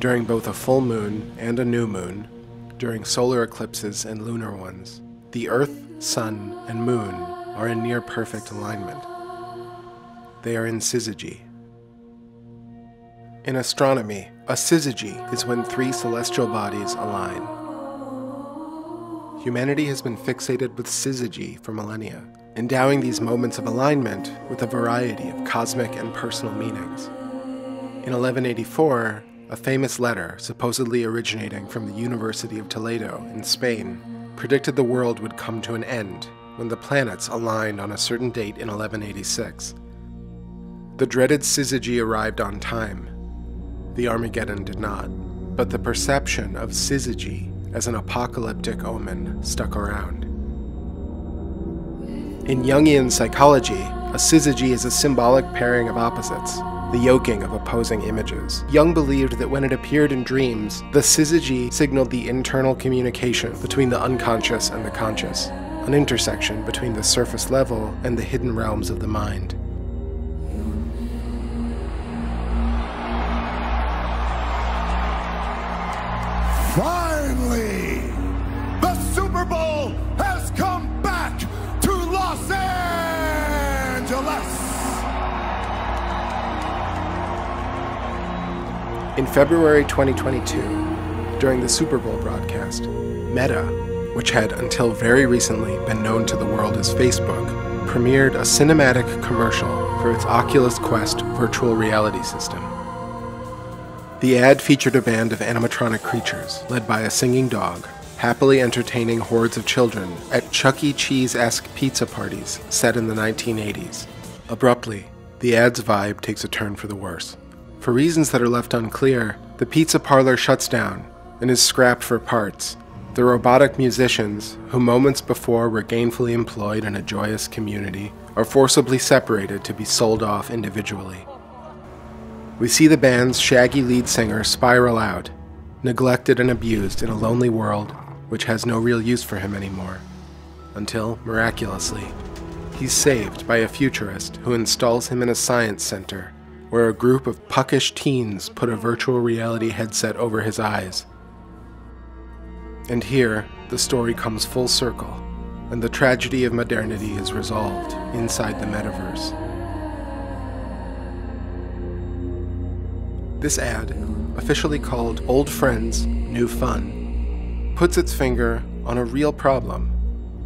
during both a full moon and a new moon, during solar eclipses and lunar ones, the Earth, Sun, and Moon are in near-perfect alignment. They are in syzygy. In astronomy, a syzygy is when three celestial bodies align. Humanity has been fixated with syzygy for millennia, endowing these moments of alignment with a variety of cosmic and personal meanings. In 1184, a famous letter, supposedly originating from the University of Toledo in Spain, predicted the world would come to an end when the planets aligned on a certain date in 1186. The dreaded syzygy arrived on time. The Armageddon did not, but the perception of syzygy as an apocalyptic omen stuck around. In Jungian psychology, a syzygy is a symbolic pairing of opposites, the yoking of opposing images. Jung believed that when it appeared in dreams, the syzygy signaled the internal communication between the unconscious and the conscious, an intersection between the surface level and the hidden realms of the mind. Finally, the Super Bowl has come back to Los Angeles! In February 2022, during the Super Bowl broadcast, Meta, which had until very recently been known to the world as Facebook, premiered a cinematic commercial for its Oculus Quest virtual reality system. The ad featured a band of animatronic creatures, led by a singing dog, happily entertaining hordes of children at Chuck E. Cheese-esque pizza parties set in the 1980s. Abruptly, the ad's vibe takes a turn for the worse. For reasons that are left unclear, the pizza parlor shuts down and is scrapped for parts. The robotic musicians, who moments before were gainfully employed in a joyous community, are forcibly separated to be sold off individually. We see the band's shaggy lead singer spiral out, neglected and abused in a lonely world which has no real use for him anymore, until, miraculously, he's saved by a futurist who installs him in a science center where a group of puckish teens put a virtual reality headset over his eyes. And here, the story comes full circle, and the tragedy of modernity is resolved inside the metaverse. This ad, officially called Old Friends, New Fun, puts its finger on a real problem,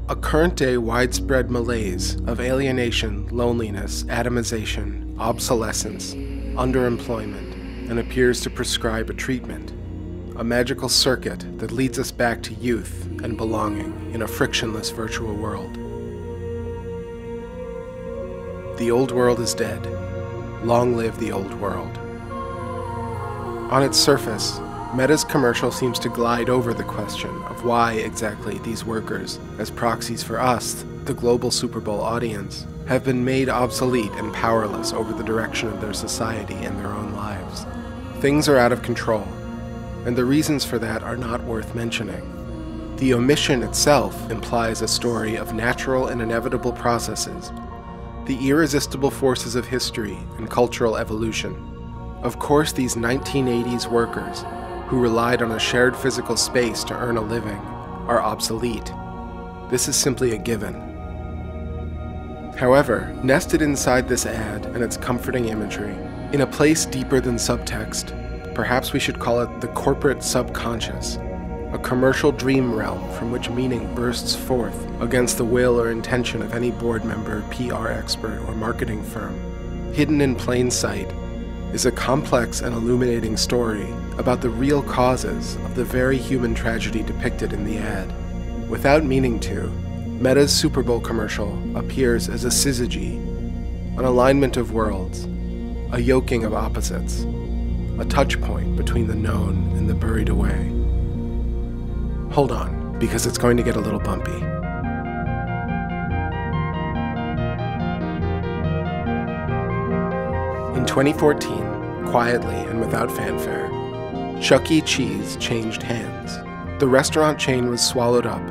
a current-day widespread malaise of alienation, loneliness, atomization, obsolescence, underemployment, and appears to prescribe a treatment, a magical circuit that leads us back to youth and belonging in a frictionless virtual world. The old world is dead. Long live the old world. On its surface, Meta's commercial seems to glide over the question of why exactly these workers, as proxies for us, the global Super Bowl audience, have been made obsolete and powerless over the direction of their society and their own lives. Things are out of control, and the reasons for that are not worth mentioning. The omission itself implies a story of natural and inevitable processes, the irresistible forces of history and cultural evolution. Of course, these 1980s workers, who relied on a shared physical space to earn a living, are obsolete. This is simply a given. However, nested inside this ad and its comforting imagery, in a place deeper than subtext, perhaps we should call it the corporate subconscious, a commercial dream realm from which meaning bursts forth against the will or intention of any board member, PR expert, or marketing firm. Hidden in plain sight, is a complex and illuminating story about the real causes of the very human tragedy depicted in the ad. Without meaning to, Meta's Super Bowl commercial appears as a syzygy, an alignment of worlds, a yoking of opposites, a touch point between the known and the buried away. Hold on, because it's going to get a little bumpy. In 2014, quietly and without fanfare, Chuck E. Cheese changed hands. The restaurant chain was swallowed up,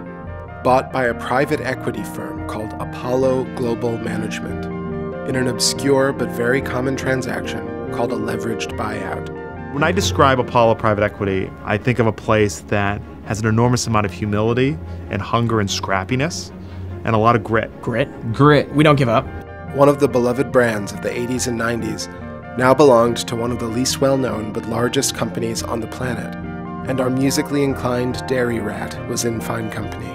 bought by a private equity firm called Apollo Global Management, in an obscure but very common transaction called a leveraged buyout. When I describe Apollo Private Equity, I think of a place that has an enormous amount of humility and hunger and scrappiness and a lot of grit. Grit? Grit. We don't give up. One of the beloved brands of the 80s and 90s now belonged to one of the least well-known but largest companies on the planet, and our musically inclined dairy rat was in fine company.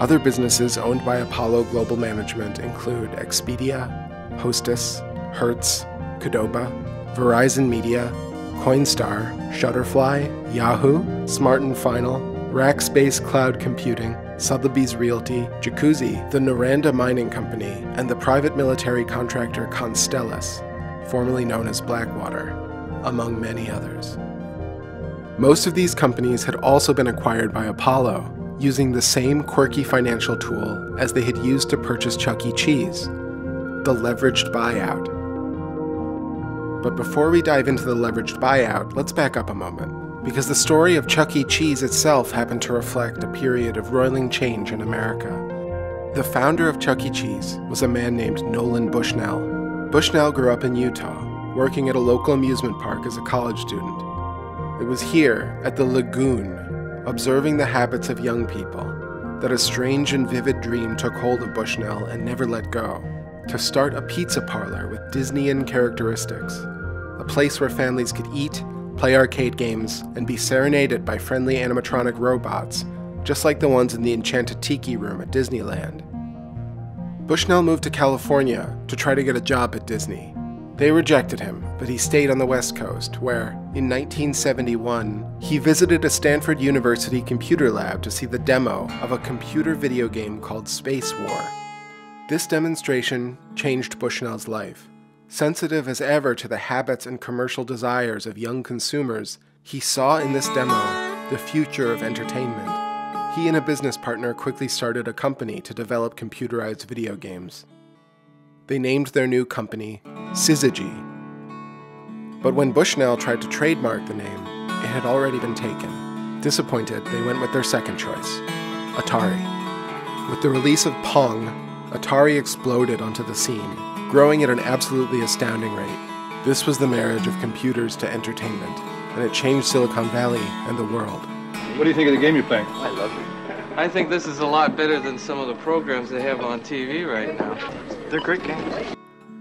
Other businesses owned by Apollo Global Management include Expedia, Hostess, Hertz, Qdoba, Verizon Media, Coinstar, Shutterfly, Yahoo, Smart and Final, Rackspace Cloud Computing, Sotheby's Realty, Jacuzzi, the Noranda Mining Company, and the private military contractor Constellus, formerly known as Blackwater, among many others. Most of these companies had also been acquired by Apollo using the same quirky financial tool as they had used to purchase Chuck E. Cheese, the leveraged buyout. But before we dive into the leveraged buyout, let's back up a moment, because the story of Chuck E. Cheese itself happened to reflect a period of roiling change in America. The founder of Chuck E. Cheese was a man named Nolan Bushnell. Bushnell grew up in Utah, working at a local amusement park as a college student. It was here, at the lagoon, observing the habits of young people, that a strange and vivid dream took hold of Bushnell and never let go. To start a pizza parlor with Disneyan characteristics, a place where families could eat, play arcade games, and be serenaded by friendly animatronic robots, just like the ones in the Enchanted Tiki Room at Disneyland. Bushnell moved to California to try to get a job at Disney. They rejected him, but he stayed on the West Coast, where, in 1971, he visited a Stanford University computer lab to see the demo of a computer video game called Space War. This demonstration changed Bushnell's life. Sensitive as ever to the habits and commercial desires of young consumers, he saw in this demo the future of entertainment. He and a business partner quickly started a company to develop computerized video games. They named their new company Syzygy. But when Bushnell tried to trademark the name, it had already been taken. Disappointed, they went with their second choice, Atari. With the release of Pong, Atari exploded onto the scene, growing at an absolutely astounding rate. This was the marriage of computers to entertainment, and it changed Silicon Valley and the world. What do you think of the game you're playing? I love it. I think this is a lot better than some of the programs they have on TV right now. They're great games.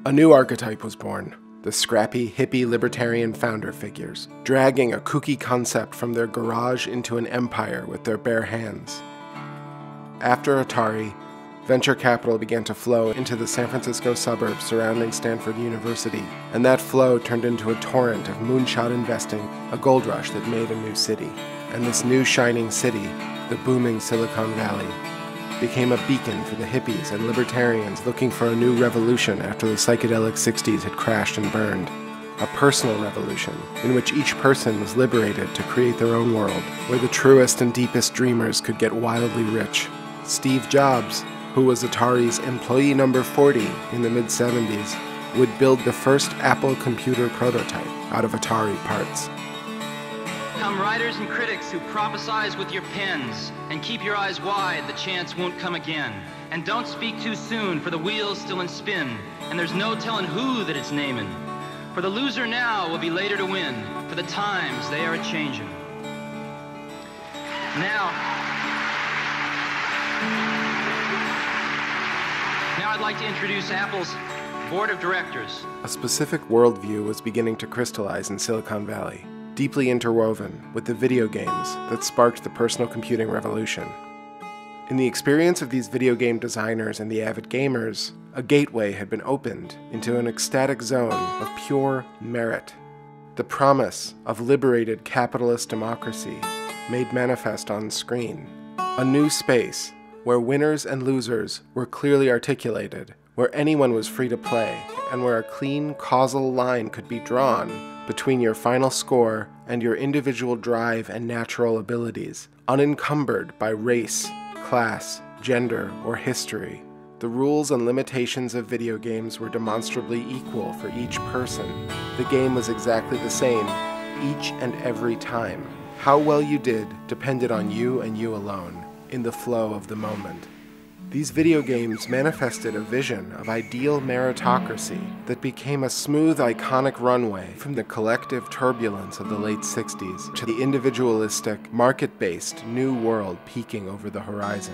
A new archetype was born, the scrappy, hippie, libertarian founder figures, dragging a kooky concept from their garage into an empire with their bare hands. After Atari, venture capital began to flow into the San Francisco suburbs surrounding Stanford University, and that flow turned into a torrent of moonshot investing, a gold rush that made a new city. And this new shining city, the booming Silicon Valley, became a beacon for the hippies and libertarians looking for a new revolution after the psychedelic 60s had crashed and burned. A personal revolution in which each person was liberated to create their own world, where the truest and deepest dreamers could get wildly rich. Steve Jobs, who was Atari's employee number 40 in the mid-70s, would build the first Apple computer prototype out of Atari parts. Come writers and critics who prophesize with your pens, and keep your eyes wide, the chance won't come again. And don't speak too soon, for the wheel's still in spin, and there's no telling who that it's naming. For the loser now will be later to win, for the times they are a-changing. Now I'd like to introduce Apple's board of directors. A specific worldview was beginning to crystallize in Silicon Valley, deeply interwoven with the video games that sparked the personal computing revolution. In the experience of these video game designers and the avid gamers, a gateway had been opened into an ecstatic zone of pure merit. The promise of liberated capitalist democracy made manifest on screen. A new space where winners and losers were clearly articulated, where anyone was free to play, and where a clean causal line could be drawn between your final score and your individual drive and natural abilities, unencumbered by race, class, gender, or history. The rules and limitations of video games were demonstrably equal for each person. The game was exactly the same, each and every time. How well you did depended on you and you alone, in the flow of the moment. These video games manifested a vision of ideal meritocracy that became a smooth, iconic runway from the collective turbulence of the late 60s to the individualistic, market-based new world peeking over the horizon.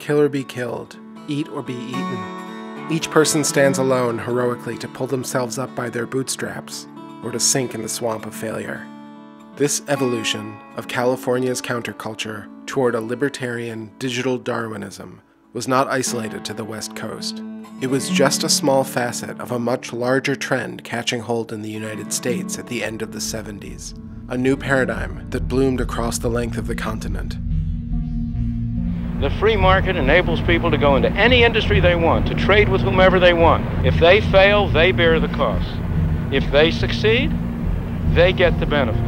Kill or be killed, eat or be eaten. Each person stands alone heroically to pull themselves up by their bootstraps or to sink in the swamp of failure. This evolution of California's counterculture toward a libertarian digital Darwinism was not isolated to the West Coast. It was just a small facet of a much larger trend catching hold in the United States at the end of the 70s, a new paradigm that bloomed across the length of the continent. The free market enables people to go into any industry they want, to trade with whomever they want. If they fail, they bear the cost. If they succeed, they get the benefit.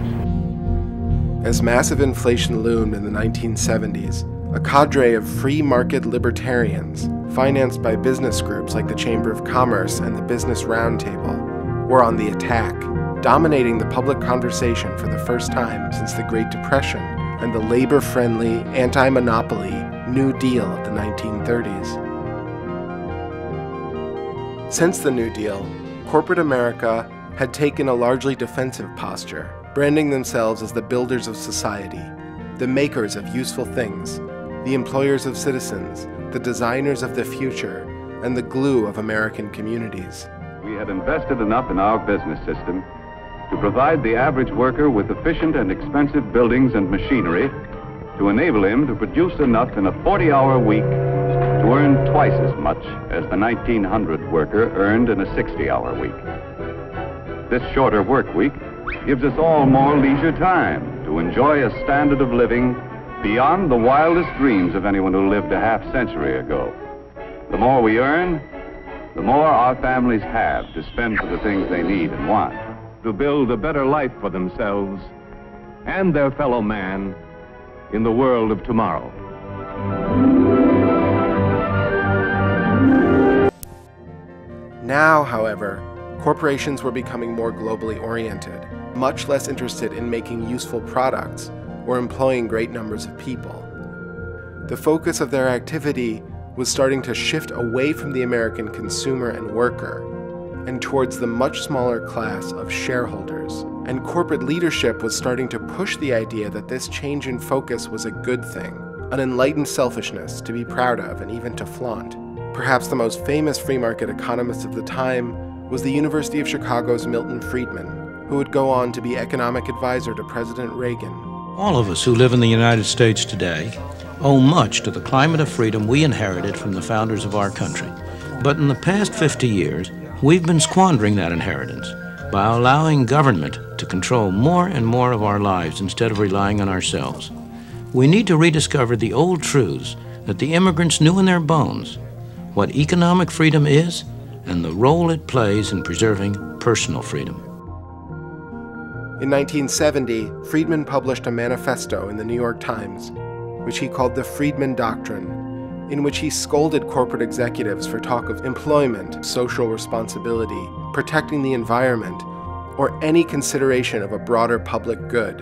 As massive inflation loomed in the 1970s, a cadre of free market libertarians, financed by business groups like the Chamber of Commerce and the Business Roundtable, were on the attack, dominating the public conversation for the first time since the Great Depression and the labor-friendly, anti-monopoly New Deal of the 1930s. Since the New Deal, corporate America had taken a largely defensive posture, branding themselves as the builders of society, the makers of useful things, the employers of citizens, the designers of the future, and the glue of American communities. We have invested enough in our business system to provide the average worker with efficient and expensive buildings and machinery to enable him to produce enough in a 40-hour week to earn twice as much as the 1900 worker earned in a 60-hour week. This shorter work week gives us all more leisure time to enjoy a standard of living beyond the wildest dreams of anyone who lived a half-century ago. The more we earn, the more our families have to spend for the things they need and want, to build a better life for themselves and their fellow man in the world of tomorrow. Now, however, corporations were becoming more globally oriented, much less interested in making useful products or employing great numbers of people. The focus of their activity was starting to shift away from the American consumer and worker and towards the much smaller class of shareholders. And corporate leadership was starting to push the idea that this change in focus was a good thing, an enlightened selfishness to be proud of and even to flaunt. Perhaps the most famous free market economist of the time was the University of Chicago's Milton Friedman, who would go on to be economic advisor to President Reagan. All of us who live in the United States today owe much to the climate of freedom we inherited from the founders of our country. But in the past 50 years, we've been squandering that inheritance by allowing government to control more and more of our lives instead of relying on ourselves. We need to rediscover the old truths that the immigrants knew in their bones, what economic freedom is, and the role it plays in preserving personal freedom. In 1970, Friedman published a manifesto in the New York Times, which he called the Friedman Doctrine, in which he scolded corporate executives for talk of employment, social responsibility, protecting the environment, or any consideration of a broader public good.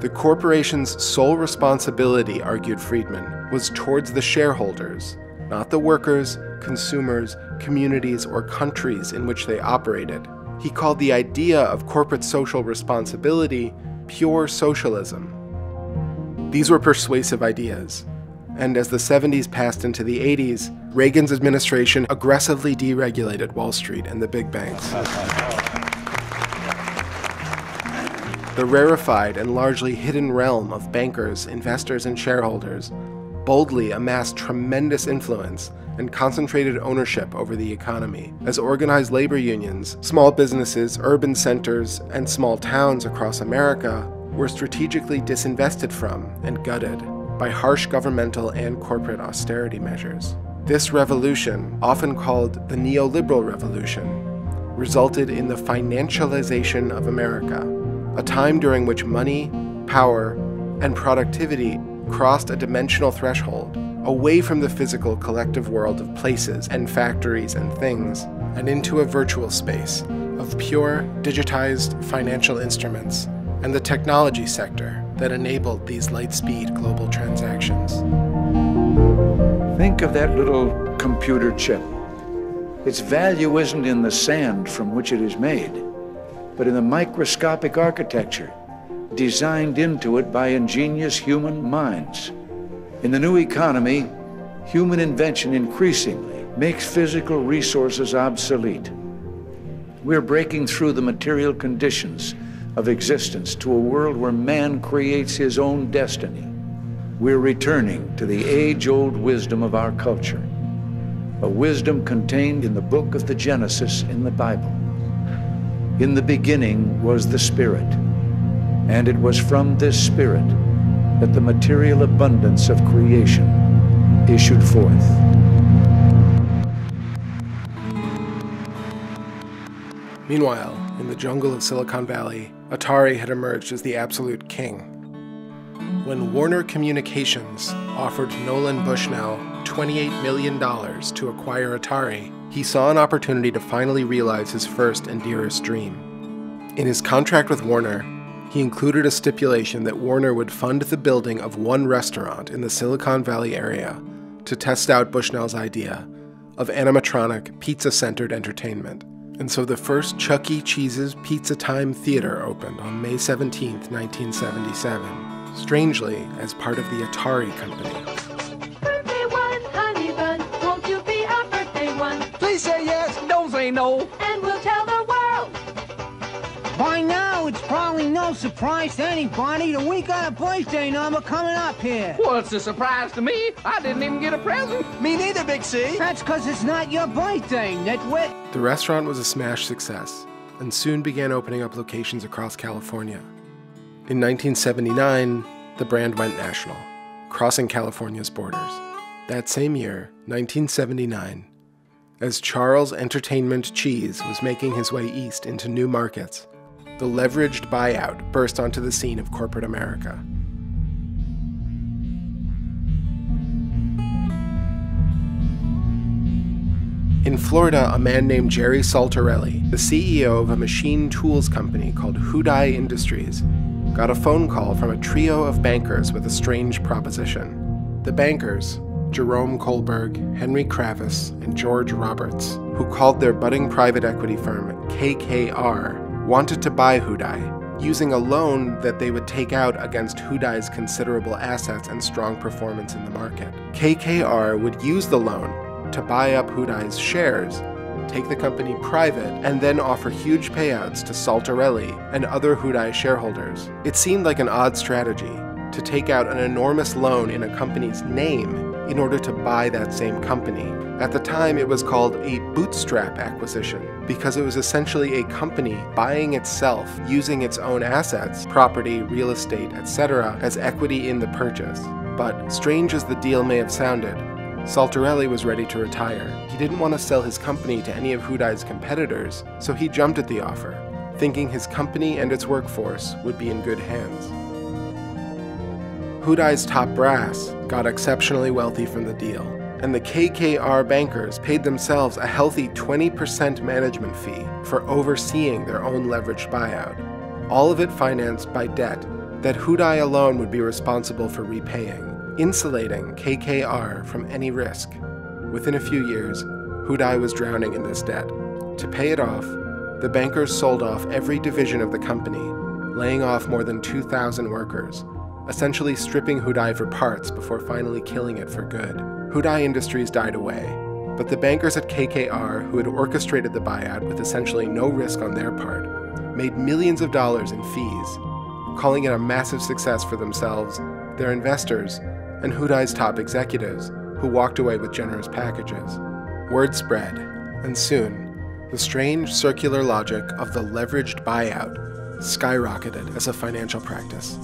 The corporation's sole responsibility, argued Friedman, was towards the shareholders, not the workers, consumers, communities, or countries in which they operated. He called the idea of corporate social responsibility pure socialism. These were persuasive ideas, and as the 70s passed into the 80s, Reagan's administration aggressively deregulated Wall Street and the big banks. The rarefied and largely hidden realm of bankers, investors, and shareholders boldly amassed tremendous influence and concentrated ownership over the economy, as organized labor unions, small businesses, urban centers, and small towns across America were strategically disinvested from and gutted by harsh governmental and corporate austerity measures. This revolution, often called the neoliberal revolution, resulted in the financialization of America, a time during which money, power, and productivity crossed a dimensional threshold, away from the physical collective world of places and factories and things, and into a virtual space of pure, digitized financial instruments and the technology sector that enabled these light-speed global transactions. Think of that little computer chip. Its value isn't in the sand from which it is made, but in the microscopic architecture designed into it by ingenious human minds. In the new economy, human invention increasingly makes physical resources obsolete. We're breaking through the material conditions of existence to a world where man creates his own destiny. We're returning to the age-old wisdom of our culture, a wisdom contained in the book of the Genesis in the Bible. In the beginning was the Spirit, and it was from this Spirit that the material abundance of creation issued forth. Meanwhile, in the jungle of Silicon Valley, Atari had emerged as the absolute king. When Warner Communications offered Nolan Bushnell $28 million to acquire Atari, he saw an opportunity to finally realize his first and dearest dream. In his contract with Warner, he included a stipulation that Warner would fund the building of one restaurant in the Silicon Valley area to test out Bushnell's idea of animatronic, pizza-centered entertainment. And so the first Chuck E. Cheese's Pizza Time Theater opened on May 17, 1977, strangely as part of the Atari company. Birthday one, honey bun, won't you be our birthday one? Please say yes, don't say no, and we'll tell the world. By now, it's probably no surprise to anybody that we got a birthday number coming up here. Well, it's a surprise to me. I didn't even get a present. Me neither, Big C. That's because it's not your birthday, nitwit. The restaurant was a smash success and soon began opening up locations across California. In 1979, the brand went national, crossing California's borders. That same year, 1979, as Charles Entertainment Cheese was making his way east into new markets, the leveraged buyout burst onto the scene of corporate America. In Florida, a man named Jerry Saltarelli, the CEO of a machine tools company called Hudai Industries, got a phone call from a trio of bankers with a strange proposition. The bankers, Jerome Kohlberg, Henry Kravis, and George Roberts, who called their budding private equity firm KKR, wanted to buy Hudai, using a loan that they would take out against Hudai's considerable assets and strong performance in the market. KKR would use the loan to buy up Hudai's shares, take the company private, and then offer huge payouts to Saltarelli and other Hudai shareholders. It seemed like an odd strategy to take out an enormous loan in a company's name in order to buy that same company. At the time, it was called a bootstrap acquisition because it was essentially a company buying itself using its own assets, property, real estate, etc., as equity in the purchase. But strange as the deal may have sounded, Saltarelli was ready to retire. He didn't want to sell his company to any of Hudai's competitors, so he jumped at the offer, thinking his company and its workforce would be in good hands. Hudai's top brass got exceptionally wealthy from the deal, and the KKR bankers paid themselves a healthy 20% management fee for overseeing their own leveraged buyout, all of it financed by debt that Hudai alone would be responsible for repaying, insulating KKR from any risk. Within a few years, Hudai was drowning in this debt. To pay it off, the bankers sold off every division of the company, laying off more than 2,000 workers, essentially stripping Hudai for parts before finally killing it for good. Hudai Industries died away, but the bankers at KKR, who had orchestrated the buyout with essentially no risk on their part, made millions of dollars in fees, calling it a massive success for themselves, their investors, and Hudai's top executives, who walked away with generous packages. Word spread, and soon, the strange circular logic of the leveraged buyout skyrocketed as a financial practice.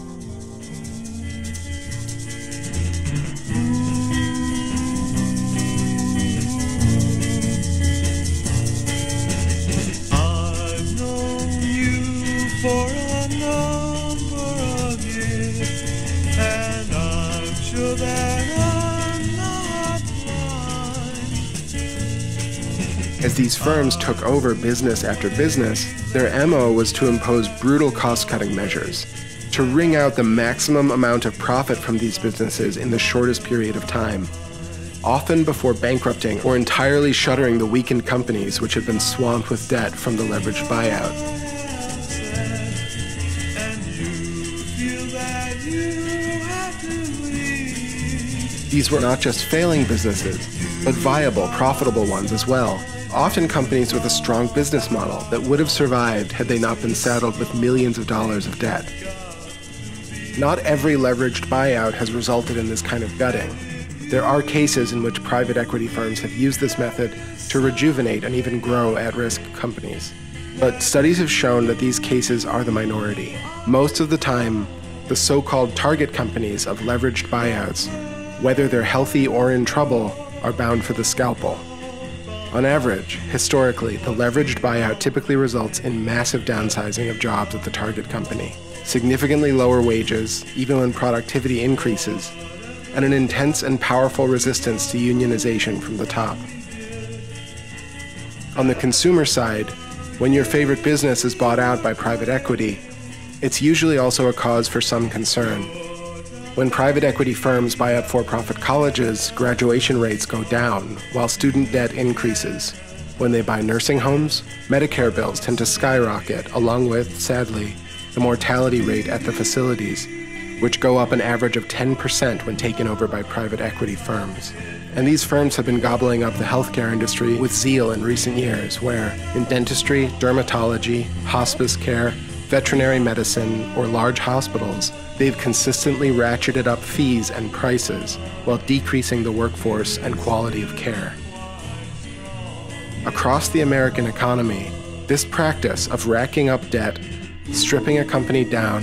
I've known you for a number of years, and I'm sure that I'm not blind. As these firms took over business after business, their MO was to impose brutal cost-cutting measures, to wring out the maximum amount of profit from these businesses in the shortest period of time, often before bankrupting or entirely shuttering the weakened companies which had been swamped with debt from the leveraged buyout. These were not just failing businesses, but viable, profitable ones as well. Often companies with a strong business model that would have survived had they not been saddled with millions of dollars of debt. Not every leveraged buyout has resulted in this kind of gutting. There are cases in which private equity firms have used this method to rejuvenate and even grow at-risk companies. But studies have shown that these cases are the minority. Most of the time, the so-called target companies of leveraged buyouts, whether they're healthy or in trouble, are bound for the scalpel. On average, historically, the leveraged buyout typically results in massive downsizing of jobs at the target company, significantly lower wages, even when productivity increases, and an intense and powerful resistance to unionization from the top. On the consumer side, when your favorite business is bought out by private equity, it's usually also a cause for some concern. When private equity firms buy up for-profit colleges, graduation rates go down, while student debt increases. When they buy nursing homes, Medicare bills tend to skyrocket, along with, sadly, the mortality rate at the facilities, which go up an average of 10% when taken over by private equity firms. And these firms have been gobbling up the healthcare industry with zeal in recent years, where in dentistry, dermatology, hospice care, veterinary medicine, or large hospitals, they've consistently ratcheted up fees and prices while decreasing the workforce and quality of care. Across the American economy, this practice of racking up debt, stripping a company down,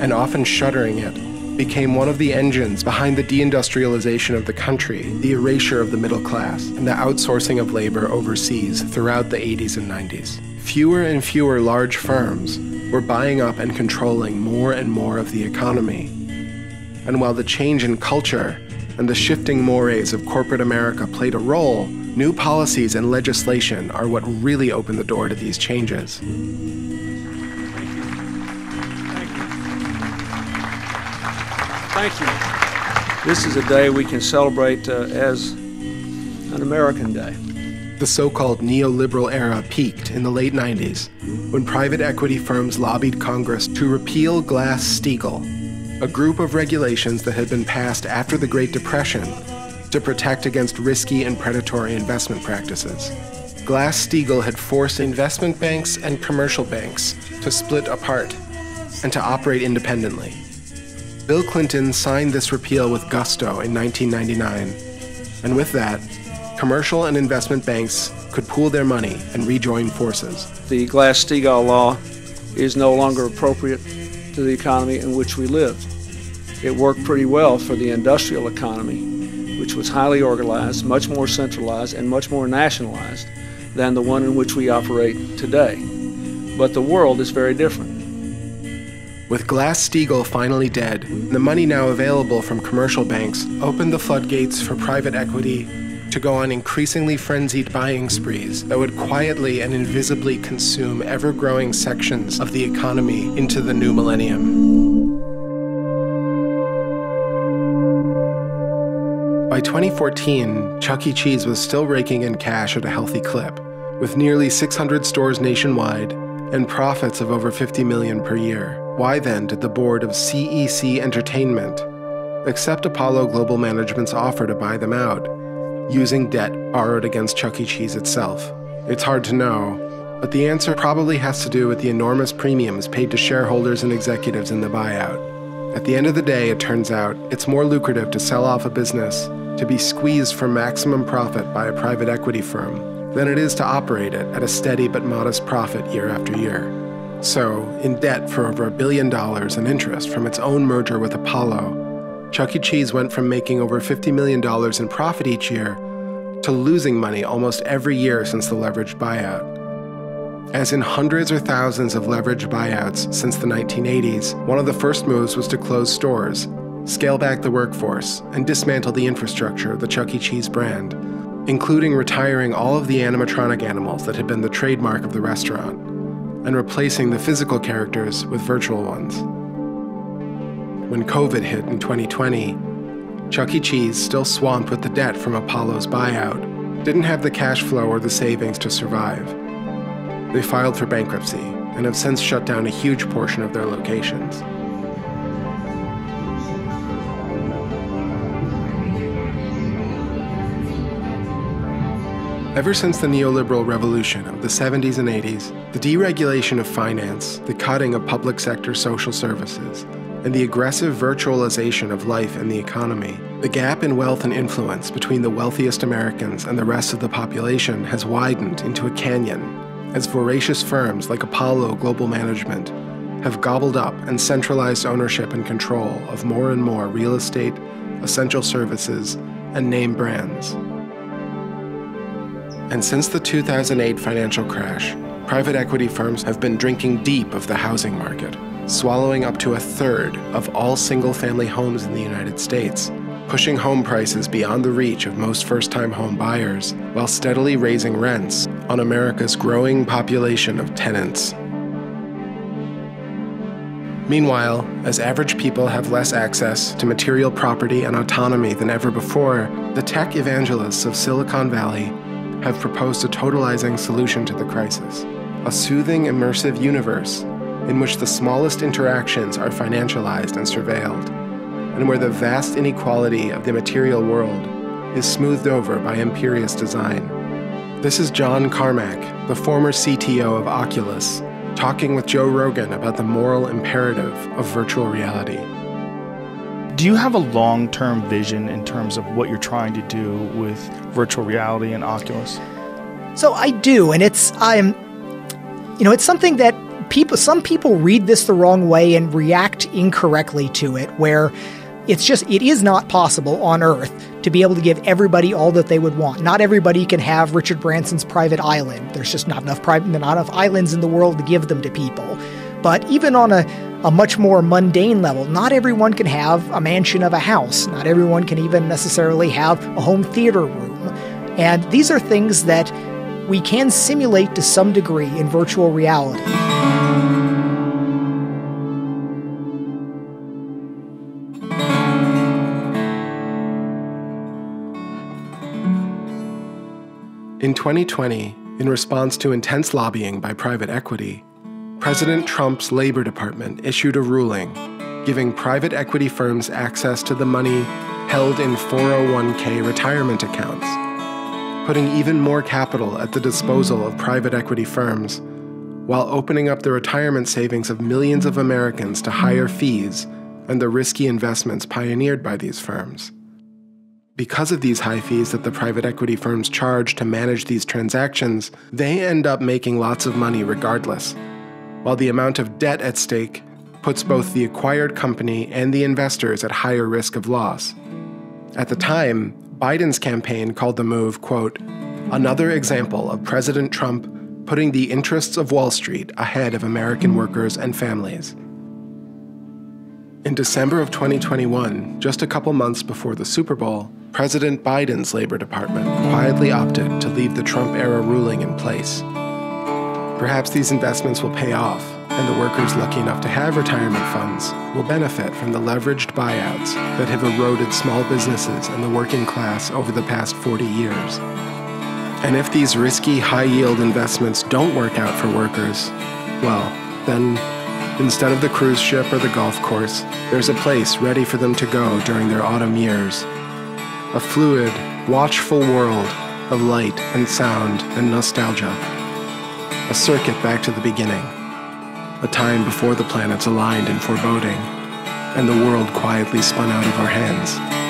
and often shuttering it became one of the engines behind the deindustrialization of the country, the erasure of the middle class, and the outsourcing of labor overseas throughout the 80s and 90s. Fewer and fewer large firms were buying up and controlling more and more of the economy. And while the change in culture and the shifting mores of corporate America played a role, new policies and legislation are what really opened the door to these changes. Thank you. This is a day we can celebrate as an American day. The so-called neoliberal era peaked in the late 90s when private equity firms lobbied Congress to repeal Glass-Steagall, a group of regulations that had been passed after the Great Depression to protect against risky and predatory investment practices. Glass-Steagall had forced investment banks and commercial banks to split apart and to operate independently. Bill Clinton signed this repeal with gusto in 1999, and with that, commercial and investment banks could pool their money and rejoin forces. The Glass-Steagall law is no longer appropriate to the economy in which we live. It worked pretty well for the industrial economy, which was highly organized, much more centralized, and much more nationalized than the one in which we operate today. But the world is very different. With Glass-Steagall finally dead, the money now available from commercial banks opened the floodgates for private equity to go on increasingly frenzied buying sprees that would quietly and invisibly consume ever-growing sections of the economy into the new millennium. By 2014, Chuck E. Cheese was still raking in cash at a healthy clip, with nearly 600 stores nationwide and profits of over $50 million per year. Why then did the board of CEC Entertainment accept Apollo Global Management's offer to buy them out, using debt borrowed against Chuck E. Cheese itself? It's hard to know, but the answer probably has to do with the enormous premiums paid to shareholders and executives in the buyout. At the end of the day, it turns out, it's more lucrative to sell off a business, to be squeezed for maximum profit by a private equity firm, than it is to operate it at a steady but modest profit year after year. So, in debt for over $1 billion in interest from its own merger with Apollo, Chuck E. Cheese went from making over $50 million in profit each year to losing money almost every year since the leveraged buyout. As in hundreds or thousands of leveraged buyouts since the 1980s, one of the first moves was to close stores, scale back the workforce, and dismantle the infrastructure of the Chuck E. Cheese brand, including retiring all of the animatronic animals that had been the trademark of the restaurant, and replacing the physical characters with virtual ones. When COVID hit in 2020, Chuck E. Cheese, still swamped with the debt from Apollo's buyout, didn't have the cash flow or the savings to survive. They filed for bankruptcy and have since shut down a huge portion of their locations. Ever since the neoliberal revolution of the 70s and 80s, the deregulation of finance, the cutting of public sector social services, and the aggressive virtualization of life and the economy, the gap in wealth and influence between the wealthiest Americans and the rest of the population has widened into a canyon, as voracious firms like Apollo Global Management have gobbled up and centralized ownership and control of more and more real estate, essential services, and name brands. And since the 2008 financial crash, private equity firms have been drinking deep of the housing market, swallowing up to a third of all single-family homes in the United States, pushing home prices beyond the reach of most first-time home buyers, while steadily raising rents on America's growing population of tenants. Meanwhile, as average people have less access to material property and autonomy than ever before, the tech evangelists of Silicon Valley have proposed a totalizing solution to the crisis, a soothing, immersive universe in which the smallest interactions are financialized and surveilled, and where the vast inequality of the material world is smoothed over by imperious design. This is John Carmack, the former CTO of Oculus, talking with Joe Rogan about the moral imperative of virtual reality. Do you have a long-term vision in terms of what you're trying to do with virtual reality and Oculus? So I do, and it's something that some people read this the wrong way and react incorrectly to it, where it is not possible on Earth to be able to give everybody all that they would want. Not everybody can have Richard Branson's private island. There's just not enough islands in the world to give them to people. But even on a much more mundane level, not everyone can have a mansion of a house. Not everyone can even necessarily have a home theater room. And these are things that we can simulate to some degree in virtual reality. In 2020, in response to intense lobbying by private equity, President Trump's Labor Department issued a ruling giving private equity firms access to the money held in 401k retirement accounts, putting even more capital at the disposal of private equity firms while opening up the retirement savings of millions of Americans to higher fees and the risky investments pioneered by these firms. Because of these high fees that the private equity firms charge to manage these transactions, they end up making lots of money regardless, while the amount of debt at stake puts both the acquired company and the investors at higher risk of loss. At the time, Biden's campaign called the move, quote, "another example of President Trump putting the interests of Wall Street ahead of American workers and families." In December of 2021, just a couple months before the Super Bowl, President Biden's Labor Department quietly opted to leave the Trump-era ruling in place. Perhaps these investments will pay off, and the workers lucky enough to have retirement funds will benefit from the leveraged buyouts that have eroded small businesses and the working class over the past 40 years. And if these risky, high-yield investments don't work out for workers, well, then instead of the cruise ship or the golf course, there's a place ready for them to go during their autumn years. A fluid, watchful world of light and sound and nostalgia. A circuit back to the beginning, a time before the planets aligned in foreboding, and the world quietly spun out of our hands.